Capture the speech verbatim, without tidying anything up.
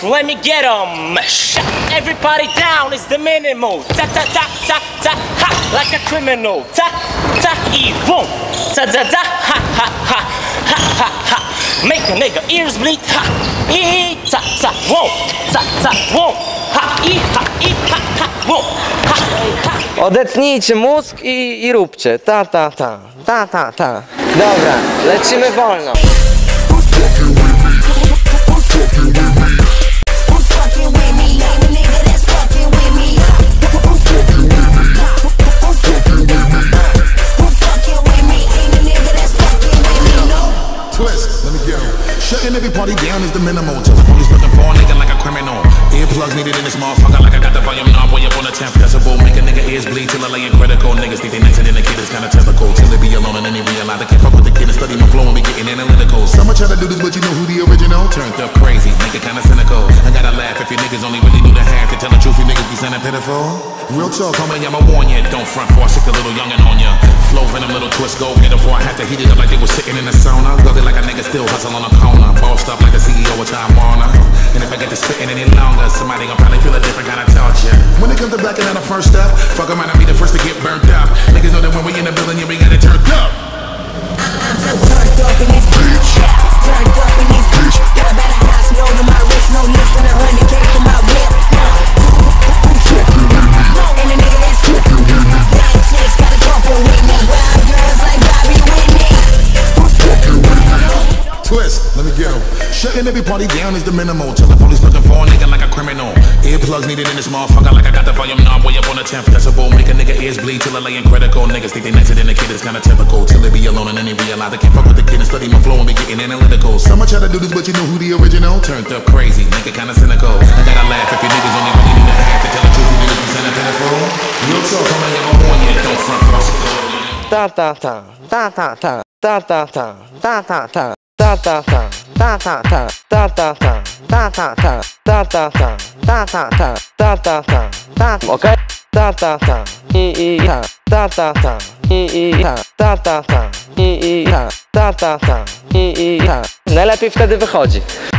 Boss, let me get 'em. Shut everybody down is the minimal. Ta ta ta ta ta ha, like a criminal. Ta ta e boom. Ta da da ha ha ha ha ha ha. Make a nigga ears bleed. Ha e ta ta boom. Ta ta boom. Ha e ha e ha ha boom. Ha ha. Odetnijcie mózg i, i róbcie. Ta ta ta ta ta ta. Dobra, lecimy wolno. Shutting everybody down is the minimal. Tell the police looking for a nigga like a criminal. Earplugs needed in this motherfucker like I got the volume knob way up on the tenth decibel. Make a nigga ears bleed till I lay in critical. Niggas think they nicer than the kid is kinda typical. Till they be alone and then they realize I can't fuck with the kid and study my flow and be getting analytical. Some try to do this but you know who the original? Turned up crazy, nigga kinda cynical. I gotta laugh if you niggas only really do the half. To tell the truth you niggas be sounding pitiful. Real talk homie, I'ma warn ya. Don't front for I sick a little youngin' on ya. Flow venom little twist, go get 'em before I have to heat it up like they was sitting in the sauna. Rugged like a nigga still hustle on a cone. Bossed up like the C E O of Time Warner. And if I get to spitting any longer, somebody gon' probably feel a different kind of torture. When it comes to blacking out the first step, fuck around, I'll be the first to get burnt up. Niggas know that when we in the building, yeah, we got it turned up. I feel turned up in this bitch. Turned up in this bitch. Got about a house, no to my wrist, no lift, and a hundred K for my whip. And a nigga that's fucking with me. Got chicks, got a couple with me. Wild girls like Bobby Whitney. Who's fucking with me? Twist, let me get 'em. Shutting everybody down is the minimal. Tell the police looking for a nigga like a criminal. Earplugs needed in this motherfucker like I got the volume knob way up on the tenth decibel. Make a nigga ears bleed till I lay in critical. Niggas think they nicer than the kid is kinda typical. Till they be alone and then they realize they can't fuck with the kid and study my flow and be getting analytical. Some try to do this but you know who the original? Turned up crazy, nigga kinda cynical. I gotta laugh if you niggas only really need a half. To tell the truth you niggas be sounding pitiful. Real talk, I'm on your own, yeah, don't front for us. Ta ta ta, ta ta ta, ta ta ta, ta ta ta. Ta ta ta ta ta ta ta ta ta ta ta ta ta ta ta ta ta ta ta ta ta ta ta. Okej? Ta ta ta i i ta ta ta ta i i ta ta ta ta i i ta ta ta ta i i ta. Najlepiej wtedy wychodzi.